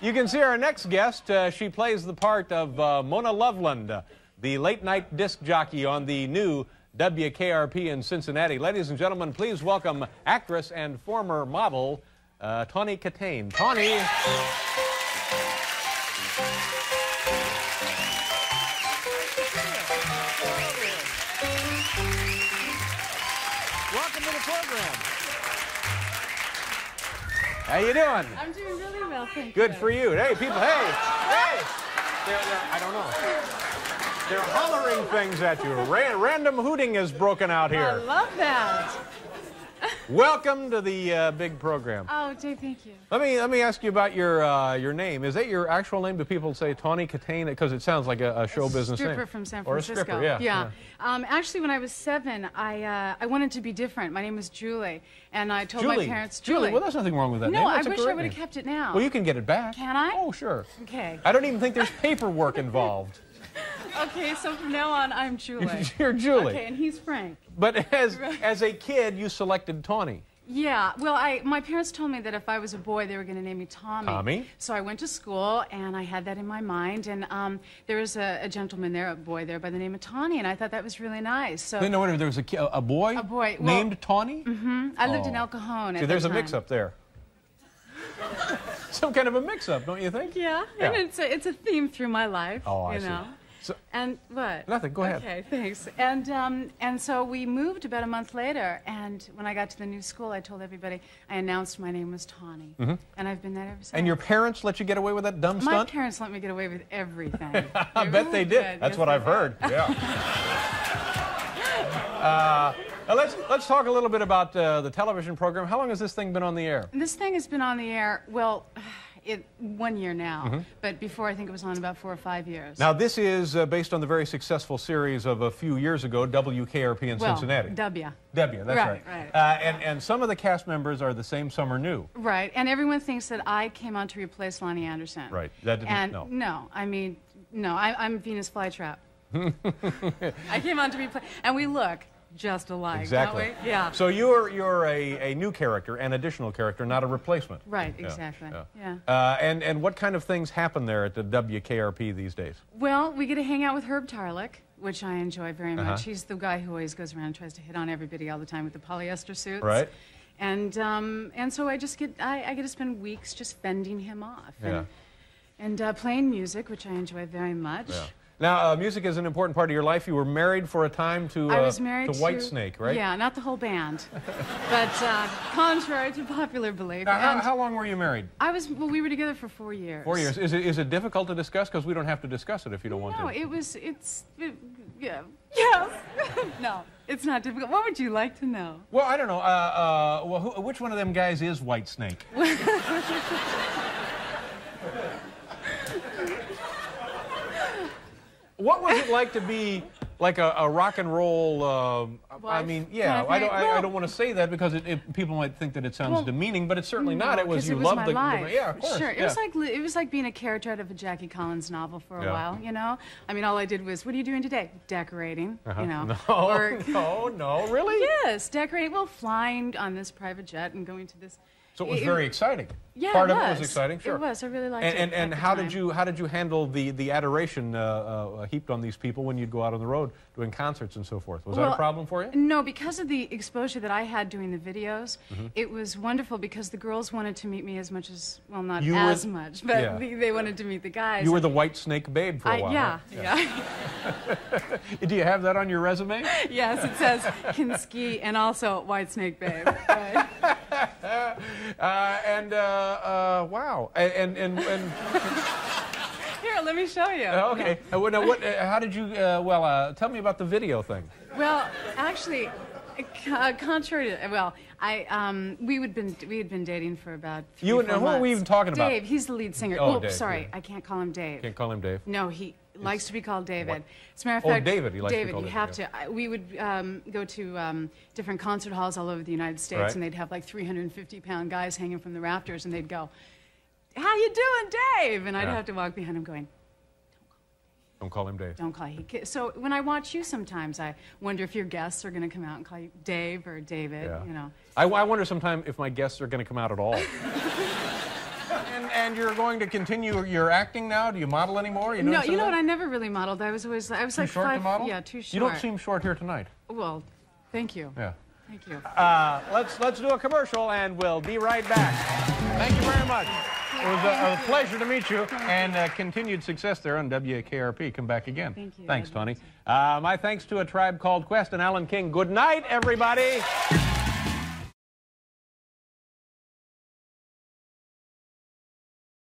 You can see our next guest. She plays the part of Mona Loveland, the late-night disc jockey on the new WKRP in Cincinnati. Ladies and gentlemen, please welcome actress and former model Tawny Kitaen. Tawny. Welcome to the program. How you doing? I'm doing really well, thank you. Good for you. Hey, people, hey! They're, I don't know. They're hollering things at you. Random hooting has broken out here. I love that. Welcome to the big program. Oh, Jay, thank you. Let me ask you about your name. Is that your actual name? Do people say Tawny Kitaen? Because it sounds like a show business name. A stripper from San Francisco. Or a stripper, yeah. Actually, when I was 7, I wanted to be different. My name was Julie, and I told my parents, Julie. Well, there's nothing wrong with that name. No, I wish I would have kept it now. Well, you can get it back. Can I? Oh, sure. Okay. I don't even think there's paperwork involved. Okay, so from now on, I'm Julie. You're Julie. Okay, and he's Frank. But as a kid, you selected Tawny. Yeah, well, my parents told me that if I was a boy, they were going to name me Tommy. Tommy. So I went to school, and I had that in my mind. And there was a gentleman there, a boy there, by the name of Tawny, and I thought that was really nice. So wait, no wonder there was a boy. A boy named Tawny. Mm-hmm. I lived in El Cajon. See, there's a mix-up there. Some kind of a mix-up, don't you think? Yeah. And it's a theme through my life. Oh, I see. So, and what? Nothing. Go ahead. Okay, thanks. And so we moved about a month later, and when I got to the new school, I told everybody, I announced my name was Tawny, and I've been that ever since. And your parents let you get away with that dumb stunt? My parents let me get away with everything. I bet they did. That's what I've heard. Yeah. Let's talk a little bit about the television program. How long has this thing been on the air? This thing has been on the air. Well. 1 year now, but before I think it was on about 4 or 5 years. Now this is based on the very successful series of a few years ago, WKRP in Cincinnati. W, that's right. And some of the cast members are the same, some are new. Right, and everyone thinks that I came on to replace Lonnie Anderson. Right, that didn't, I'm Venus Flytrap. I came on to replace, and we look just alike, don't we? Yeah. So you're a new character, an additional character, not a replacement. Right, exactly. Yeah. And what kind of things happen there at the WKRP these days? Well, we get to hang out with Herb Tarlick, which I enjoy very much. He's the guy who always goes around and tries to hit on everybody all the time with the polyester suits. Right. And so I just get I get to spend weeks just fending him off. And playing music, which I enjoy very much. Yeah. Now, music is an important part of your life. You were married for a time to Whitesnake, right? Yeah, not the whole band, but contrary to popular belief. Now, how long were you married? We were together for 4 years. 4 years. Is it difficult to discuss? Because we don't have to discuss it if you don't want to. No, no, it's not difficult. What would you like to know? Well, I don't know. Which one of them guys is Whitesnake? What was it like to be like a rock and roll? I don't want to say that because people might think that it sounds demeaning, but it's certainly not. It was you loved my life. Of course. Sure, it was like being a character out of a Jackie Collins novel for a while. You know, I mean, all I did was, what are you doing today? Decorating. You know. No, really? Yes, decorating. Well, flying on this private jet and going to this. So it was very exciting. Yeah, part of it was exciting. Sure, it was. I really liked it. And how did you handle the adoration heaped on these people when you'd go out on the road doing concerts and so forth? Was that a problem for you? No, because of the exposure that I had doing the videos, it was wonderful because the girls wanted to meet me as much as they wanted to meet the guys. You were the Whitesnake babe for a while. Yeah. Do you have that on your resume? Yes, it says Kinski and also Whitesnake babe. Right? And here, let me show you. Okay. Now, how did you? Tell me about the video thing. Well, actually, contrary to we had been dating for about 3 months. Who are we even talking about? Dave. He's the lead singer. Oh, Dave, sorry, I can't call him Dave. Can't call him Dave. No, he likes to be called David. As a matter of fact, David, he likes to be called David. We would go to different concert halls all over the United States, and they'd have like 350-pound guys hanging from the rafters, and they'd go, "How you doing, Dave?" And I'd have to walk behind him going, "Don't call him Dave. Don't call him." So when I watch you, sometimes I wonder if your guests are going to come out and call you Dave or David. You know, I wonder sometimes if my guests are going to come out at all. and And you're going to continue your acting now? Do you model anymore? You no, you know what? I never really modeled. I was too like short to model? Yeah, too short. You don't seem short here tonight. Well, thank you. Yeah. Thank you. Let's do a commercial, and we'll be right back. Thank you very much. It was a pleasure to meet you, and continued success there on WKRP. Come back again. Thank you. Thanks, Tawny. My thanks to A Tribe Called Quest and Alan King. Good night, everybody.